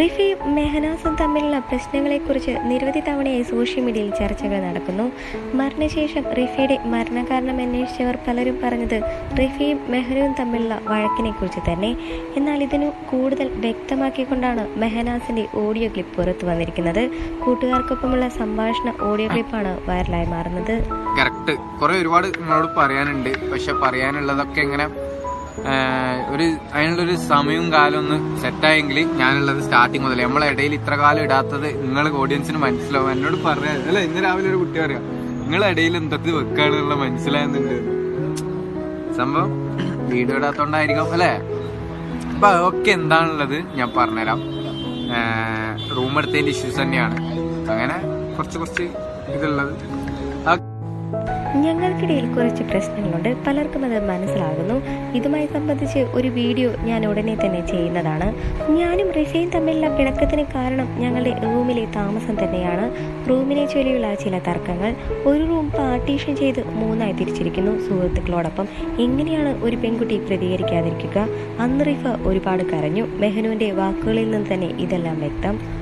റിഫി മെഹനാസും തമ്മിലുള്ള പ്രശ്നങ്ങളെക്കുറിച്ച് നിരവധി തവണയായി സോഷ്യൽ മീഡിയയിൽ ചർച്ചകൾ നടക്കുന്നു. മരണശേഷം റിഫിയുടെ മരണകാരണം അന്വേഷിച്ചവർ പലരും പറഞ്ഞത് റിഫിയും മെഹ്നയും തമ്മിലുള്ള വഴക്കിനെക്കുറിച്ച് തന്നെ. എന്നാൽ ഇതിനു കൂടുതൽ വ്യക്തമാക്കിക്കൊണ്ടാണ് മെഹനാസിൻ്റെ ഓഡിയോ ക്ലിപ്പ് പുറത്തു വന്നിരിക്കുന്നത്. കൂട്ടുകാർക്കൊപ്പമുള്ള സംഭാഷണ ഓഡിയോ ക്ലിപ്പാണ് വൈറലായി മാറുന്നത്. കറക്റ്റ് കുറേ ഒരുപാട് നമ്മളോട് പറയാനുണ്ട്, പക്ഷെ പറയാനുള്ളതൊക്കെ ഇങ്ങനെ ഒരു അതിനുള്ളൊരു സമയവും കാലം ഒന്ന് സെറ്റായെങ്കിൽ ഞാനുള്ളത് സ്റ്റാർട്ടിങ് മുതൽ നമ്മളിടയിൽ ഇത്ര കാലം ഇടാത്തത് നിങ്ങൾ ഓഡിയൻസിന് മനസ്സിലാവും. എന്നോട് പറയാം അല്ല, ഇന്ന് രാവിലെ ഒരു കുട്ടി പറയാം നിങ്ങളിടയിൽ എന്തൊക്കെ വെക്കാണെന്നുള്ള മനസ്സിലാകുന്നുണ്ട്. സംഭവം വീഡിയോ ഇടാത്തോണ്ടായിരിക്കും അല്ലേ? അപ്പൊ ഒക്കെ എന്താണുള്ളത് ഞാൻ പറഞ്ഞുതരാം. റൂം എടുത്തതിന്റെ ഇഷ്യൂസ് തന്നെയാണ്, അങ്ങനെ കുറച്ച് കുറച്ച് ഇതുള്ളത്. ഞങ്ങൾക്കിടയിൽ കുറച്ച് പ്രശ്നങ്ങളുണ്ട്, പലർക്കും അത് മനസ്സിലാകുന്നു. ഇതുമായി സംബന്ധിച്ച് ഒരു വീഡിയോ ഞാൻ ഉടനെ തന്നെ ചെയ്യുന്നതാണ്. ഞാനും റിഫയും തമ്മിലുള്ള പിണക്കത്തിന് കാരണം ഞങ്ങളുടെ റൂമിലെ താമസം തന്നെയാണ്. റൂമിനെ ചൊല്ലിയുള്ള ചില തർക്കങ്ങൾ. ഒരു റൂം പാർട്ടീഷൻ ചെയ്ത് മൂന്നായി തിരിച്ചിരിക്കുന്നു. സുഹൃത്തുക്കളോടൊപ്പം എങ്ങനെയാണ് ഒരു പെൺകുട്ടി പ്രതികരിക്കാതിരിക്കുക? അന്ന് റിഫ ഒരുപാട് കരഞ്ഞു. മെഹ്നുവിൻ്റെ വാക്കുകളിൽ നിന്ന് തന്നെ ഇതെല്ലാം വ്യക്തം.